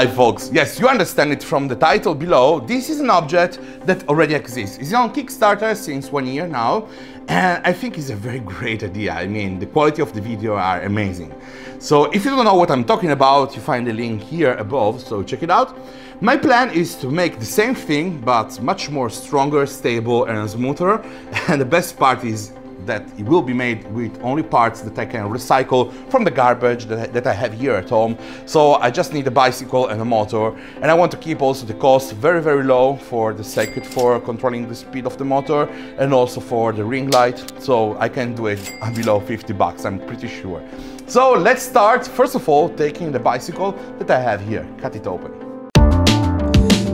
Hi folks, yes, you understand it from the title below, this is an object that already exists. It's on Kickstarter since 1 year now, and I think it's a very great idea. I mean, the quality of the video are amazing. So if you don't know what I'm talking about, you find the link here above, so check it out. My plan is to make the same thing, but much more stronger, stable and smoother, and the best part is that it will be made with only parts that I can recycle from the garbage that I have here at home. So I just need a bicycle and a motor, and I want to keep also the cost very, very low for the circuit for controlling the speed of the motor and also for the ring light, so I can do it below 50 bucks, I'm pretty sure. So let's start, first of all, taking the bicycle that I have here, cut it open.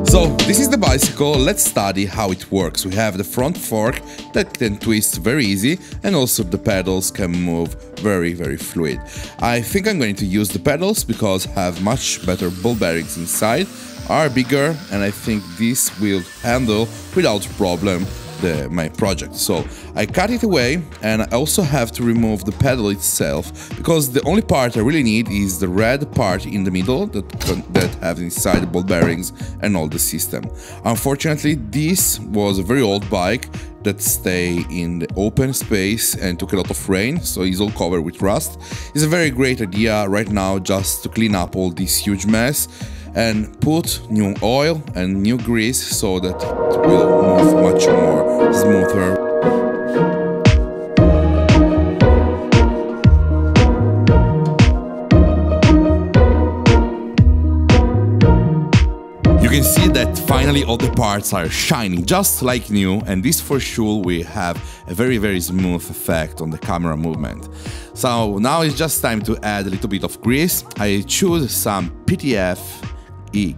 So this is the bicycle, let's study how it works. We have the front fork that can twist very easy, and also the pedals can move very fluid. I think I'm going to use the pedals because have much better ball bearings inside, are bigger, and I think this will handle without problem my project. So I cut it away, and I also have to remove the pedal itself because the only part I really need is the red part in the middle that have inside the ball bearings and all the system. Unfortunately, this was a very old bike that stay in the open space and took a lot of rain, so it's all covered with rust. It's a very great idea right now just to clean up all this huge mess and put new oil and new grease so that it will move much more smoother. You can see that finally all the parts are shiny, just like new, and this for sure will have a very smooth effect on the camera movement. So now it's just time to add a little bit of grease. I choose some PTFE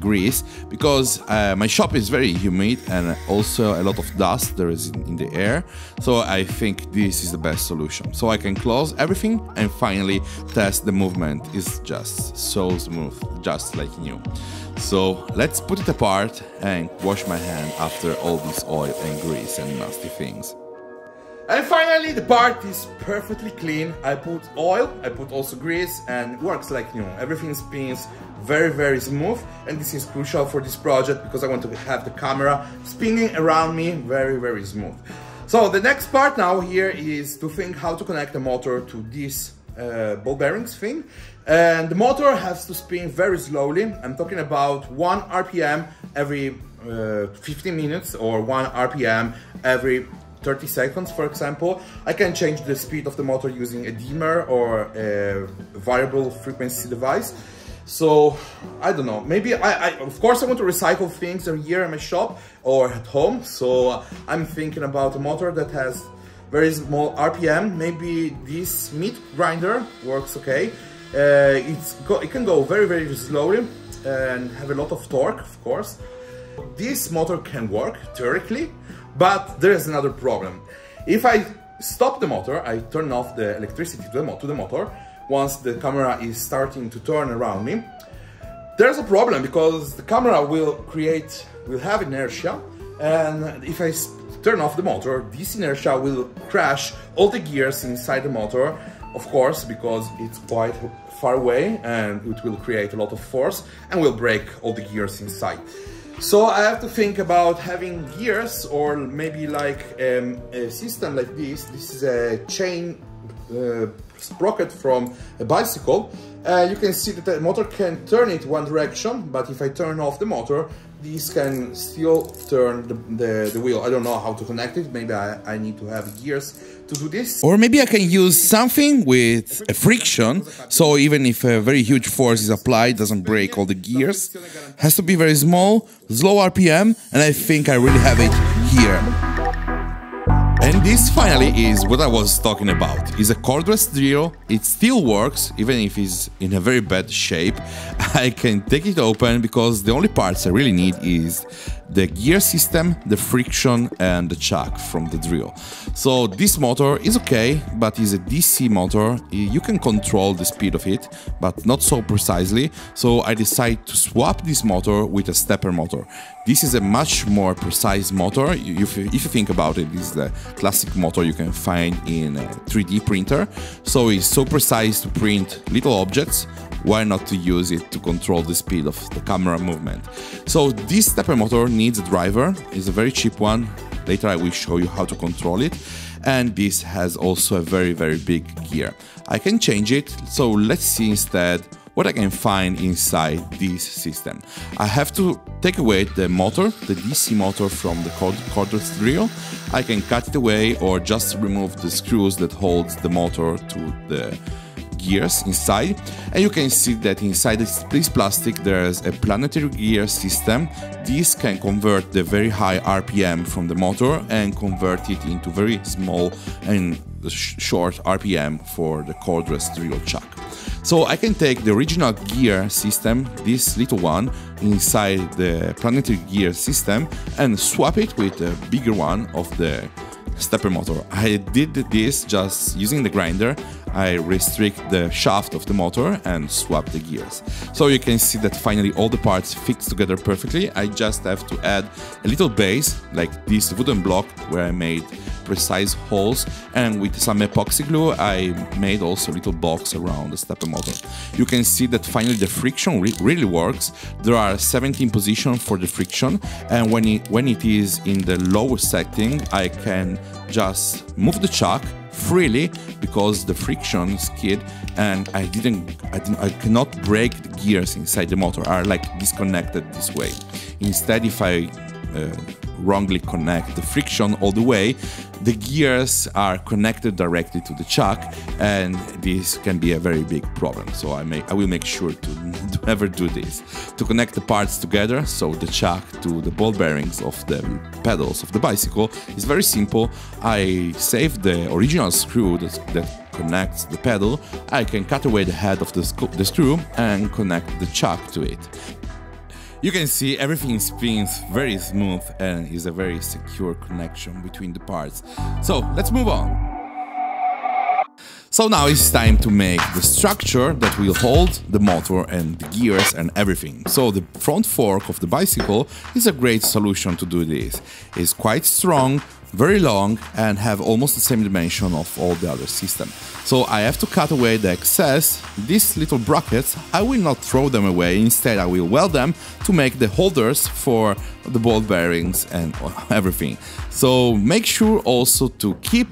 grease because my shop is very humid and also a lot of dust there is in the air, so I think this is the best solution. So I can close everything and finally test the movement. It's just so smooth, just like new. So let's put it apart and wash my hand after all this oil and grease and nasty things. And finally the part is perfectly clean. I put oil, I put also grease, and it works like new. Everything spins very smooth, and this is crucial for this project because I want to have the camera spinning around me very smooth. So the next part now here is to think how to connect the motor to this ball bearings thing, and the motor has to spin very slowly. I'm talking about 1 RPM every 15 minutes or 1 RPM every 30 seconds, for example. I can change the speed of the motor using a dimmer or a variable frequency device. So I don't know, maybe I of course I want to recycle things here in my shop or at home, so I'm thinking about a motor that has very small RPM. Maybe this meat grinder works okay. It can go very slowly and have a lot of torque, of course. This motor can work theoretically, but there is another problem. If I stop the motor, I turn off the electricity to the motor once the camera is starting to turn around me. There's a problem because the camera will have inertia, and if I turn off the motor, this inertia will crash all the gears inside the motor, of course, because it's quite far away and it will create a lot of force and will break all the gears inside. So I have to think about having gears or maybe like a system like this. This is a chain sprocket from a bicycle. You can see that the motor can turn it one direction, but if I turn off the motor, this can still turn the wheel. I don't know how to connect it. Maybe I need to have gears to do this. Or maybe I can use something with a friction, so even if a very huge force is applied, doesn't break all the gears. Has to be very small, slow RPM, and I think I really have it here. And this finally is what I was talking about. It's a cordless drill, it still works, even if it's in a very bad shape. I can take it open because the only parts I really need is the gear system, the friction and the chuck from the drill. So this motor is okay, but it's a DC motor. You can control the speed of it, but not so precisely. So I decided to swap this motor with a stepper motor. This is a much more precise motor. If you think about it, this is the classic motor you can find in a 3D printer. So it's so precise to print little objects, why not to use it to control the speed of the camera movement? So this stepper motor needs a driver, it's a very cheap one, later I will show you how to control it, and this has also a very big gear. I can change it, so let's see instead what I can find inside this system. I have to take away the motor, the DC motor from the cordless drill. I can cut it away or just remove the screws that holds the motor to the gears inside, and you can see that inside this plastic there is a planetary gear system. This can convert the very high RPM from the motor and convert it into very small and short RPM for the cordless drill chuck. So I can take the original gear system, this little one, inside the planetary gear system and swap it with a bigger one of the stepper motor. I did this just using the grinder. I restrict the shaft of the motor and swap the gears. So you can see that finally all the parts fit together perfectly. I just have to add a little base, like this wooden block where I made precise holes, and with some epoxy glue I made also a little box around the stepper motor. You can see that finally the friction really works. There are 17 positions for the friction, and when it is in the lower setting I can just move the chuck freely because the friction skid, and I cannot break the gears inside the motor, are like disconnected this way. Instead, if I wrongly connect the friction all the way, the gears are connected directly to the chuck, and this can be a very big problem. So I will make sure to never do this, to connect the parts together. So the chuck to the ball bearings of the pedals of the bicycle is very simple. I save the original screw that connects the pedal. I can cut away the head of the screw and connect the chuck to it. You can see everything spins very smooth and is a very secure connection between the parts. So let's move on. So now it's time to make the structure that will hold the motor and the gears and everything. So the front fork of the bicycle is a great solution to do this. It's quite strong, very long, and have almost the same dimension of all the other systems. So I have to cut away the excess. These little brackets, I will not throw them away, instead I will weld them to make the holders for the ball bearings and everything. So make sure also to keep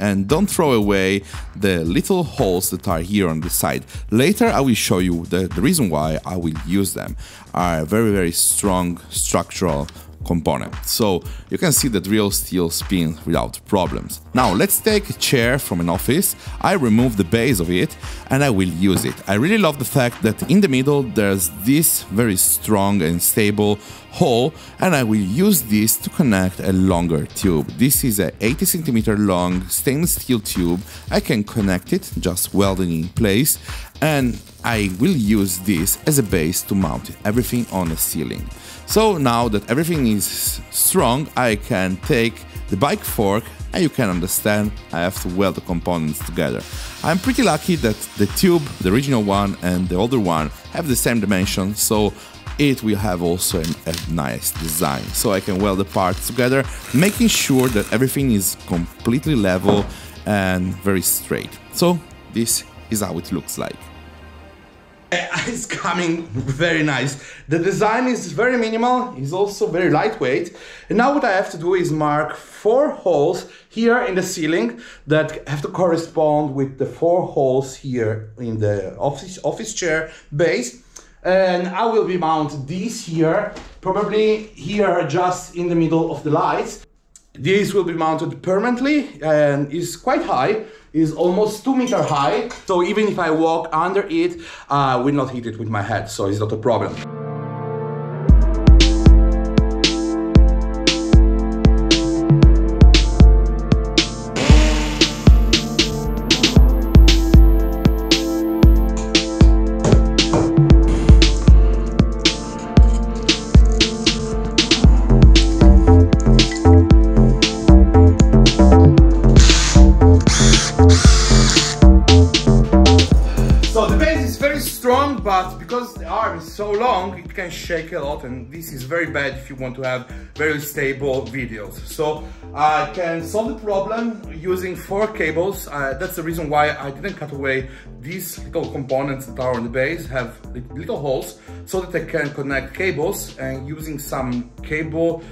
and don't throw away the little holes that are here on the side. Later I will show you the reason why I will use them. Are a very strong structural component. So you can see the drill still spins without problems. Now let's take a chair from an office. I remove the base of it and I will use it. I really love the fact that in the middle there's this very strong and stable hole, and I will use this to connect a longer tube. This is a 80 centimeter long stainless steel tube. I can connect it, just welding in place, and I will use this as a base to mount everything on the ceiling. So now that everything is strong, I can take the bike fork, and you can understand I have to weld the components together. I'm pretty lucky that the tube, the original one and the older one, have the same dimension, so it will have also a nice design. So I can weld the parts together, making sure that everything is completely level and very straight. So this is how it looks like. It's coming very nice. The design is very minimal, it's also very lightweight. And now what I have to do is mark 4 holes here in the ceiling that have to correspond with the 4 holes here in the office chair base. And I will be mount these here, probably here just in the middle of the lights. These will be mounted permanently and is quite high, is almost 2 meters high. So even if I walk under it, I will not hit it with my head, so it's not a problem. Strong long, but because the arm is so long, it can shake a lot, and this is very bad if you want to have very stable videos. So I can solve the problem using 4 cables. That's the reason why I didn't cut away these little components that are on the base, have little holes, so that I can connect cables, and using some cable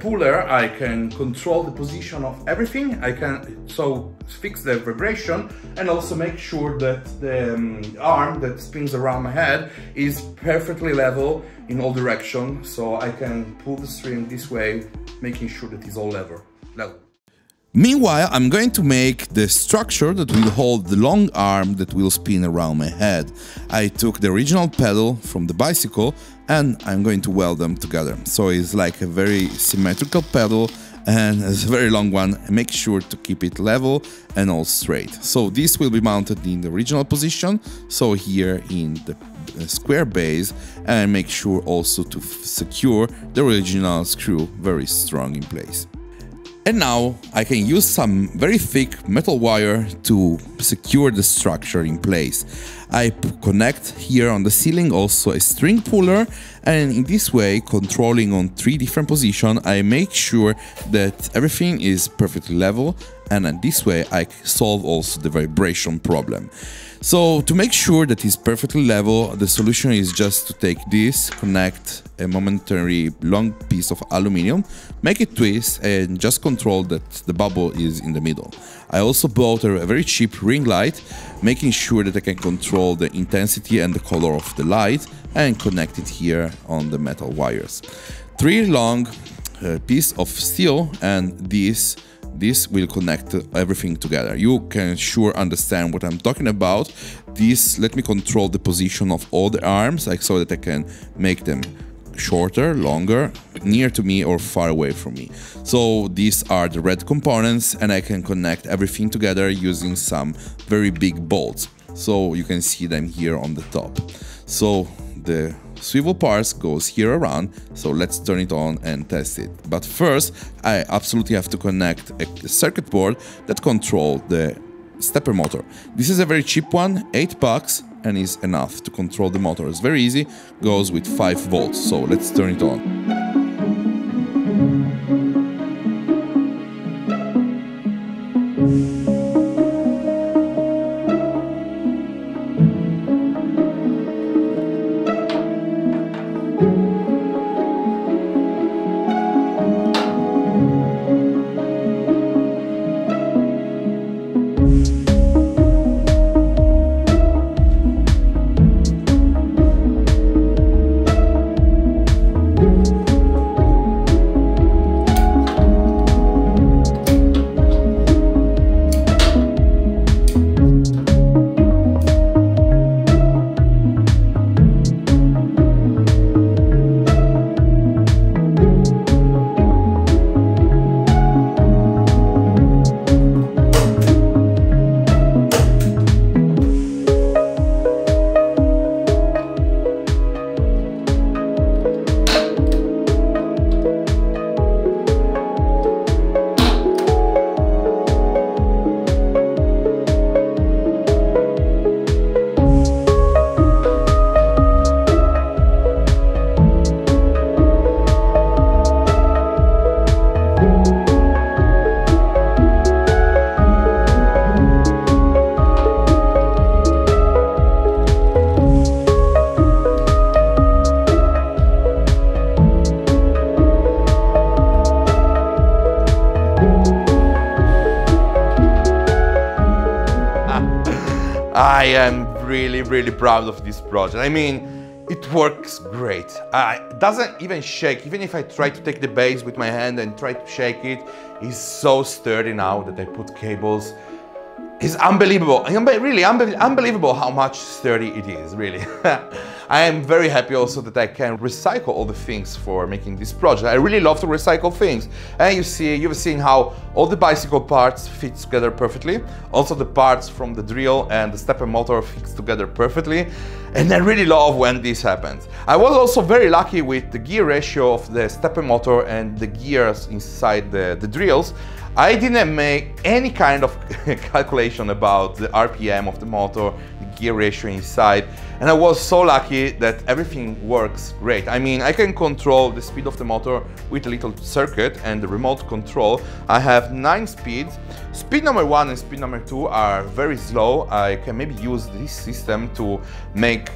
puller, I can control the position of everything. I can so fix the vibration and also make sure that the arm that spins around my head is perfectly level in all directions, so I can pull the string this way, making sure that it's all level. Meanwhile, I'm going to make the structure that will hold the long arm that will spin around my head. I took the original pedal from the bicycle and I'm going to weld them together. So it's like a very symmetrical pedal and it's a very long one. Make sure to keep it level and all straight. So this will be mounted in the original position, so here in the square base, and make sure also to secure the original screw very strong in place. And now I can use some very thick metal wire to secure the structure in place. I connect here on the ceiling also a string puller, and in this way, controlling on 3 different positions, I make sure that everything is perfectly level, and in this way I solve also the vibration problem. So to make sure that it's perfectly level, the solution is just to take this, connect a momentary long piece of aluminum, make it twist, and just control that the bubble is in the middle. I also bought a very cheap ring light, making sure that I can control the intensity and the color of the light, and connect it here on the metal wires. 3 long pieces of steel, and this will connect everything together. You can sure understand what I'm talking about. This let me control the position of all the arms, like, so that I can make them shorter, longer, near to me or far away from me. So these are the red components, and I can connect everything together using some very big bolts. So you can see them here on the top. So the swivel parts goes here around, so let's turn it on and test it. But first, I absolutely have to connect a circuit board that controls the stepper motor. This is a very cheap one, $8, and is enough to control the motor. It's very easy, goes with 5 volts, so let's turn it on. I am really proud of this project. I mean, it works great. It doesn't even shake. Even if I try to take the base with my hand and try to shake it, it's so sturdy now that I put cables. It's unbelievable, really unbelievable how much sturdy it is, really. I am very happy also that I can recycle all the things for making this project. I really love to recycle things. And you've seen how all the bicycle parts fit together perfectly. Also the parts from the drill and the stepper motor fits together perfectly. And I really love when this happens. I was also very lucky with the gear ratio of the stepper motor and the gears inside the drills. I didn't make any kind of calculation about the RPM of the motor, the gear ratio inside, and I was so lucky that everything works great. I mean, I can control the speed of the motor with a little circuit and the remote control. I have 9 speeds. Speed number 1 and speed number 2 are very slow. I can maybe use this system to make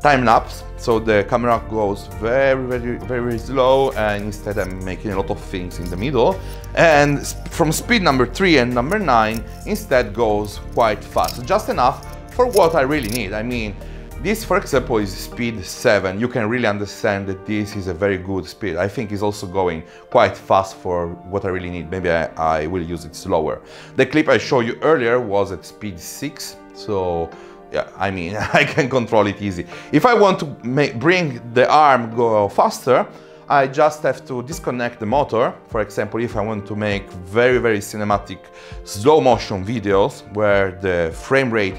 time lapse, so the camera goes very, very, very slow, and instead I'm making a lot of things in the middle. And from speed number 3 and number 9 instead goes quite fast, just enough for what I really need. I mean, this for example is speed 7. You can really understand that this is a very good speed. I think it's also going quite fast for what I really need. Maybe I will use it slower. The clip I showed you earlier was at speed 6, so yeah, I mean, I can control it easy. If I want to bring the arm go faster, I just have to disconnect the motor. For example, if I want to make very, very cinematic slow motion videos where the frame rate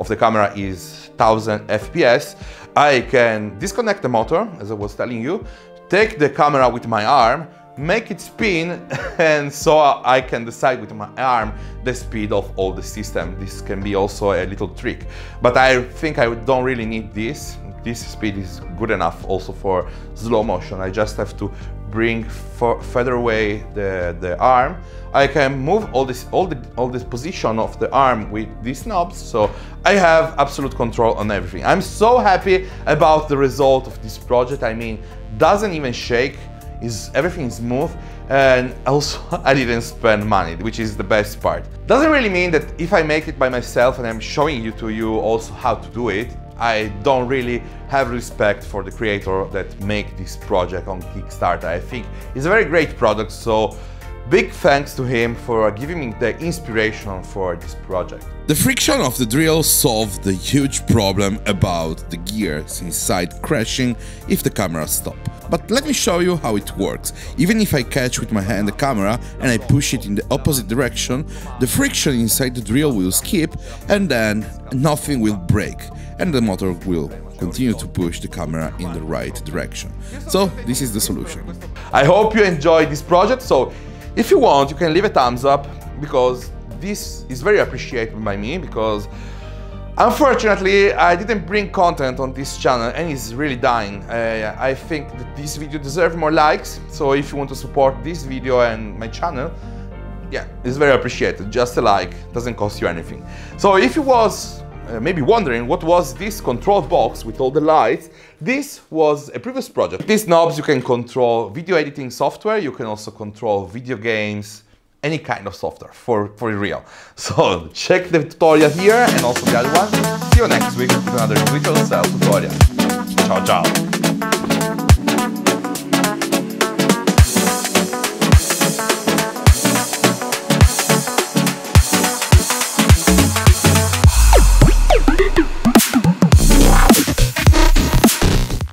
of the camera is 1000 FPS, I can disconnect the motor, as I was telling you, take the camera with my arm, make it spin, and so I can decide with my arm the speed of all the system. This can be also a little trick, but I think I don't really need this. This speed is good enough also for slow motion. I just have to bring further away the arm. I can move all this position of the arm with these knobs, so I have absolute control on everything. I'm so happy about the result of this project. I mean, doesn't even shake. Everything is smooth, and also I didn't spend money, which is the best part. Doesn't really mean that if I make it by myself and I'm showing you also how to do it, I don't really have respect for the creator that make this project on Kickstarter. I think it's a very great product, so big thanks to him for giving me the inspiration for this project. The friction of the drill solved the huge problem about the gears inside crashing if the camera stopped. But let me show you how it works. Even if I catch with my hand the camera and I push it in the opposite direction, the friction inside the drill will skip, and then nothing will break, and the motor will continue to push the camera in the right direction. So this is the solution. I hope you enjoyed this project, so if you want, you can leave a thumbs up, because this is very appreciated by me, because unfortunately I didn't bring content on this channel and it's really dying. I think that this video deserves more likes, so if you want to support this video and my channel, yeah, it's very appreciated. Just a like, doesn't cost you anything. So if you was maybe wondering what was this control box with all the lights, this was a previous project. These knobs, you can control video editing software, you can also control video games, any kind of software, for real. So check the tutorial here and also the other one. See you next week with another Twitter self tutorial.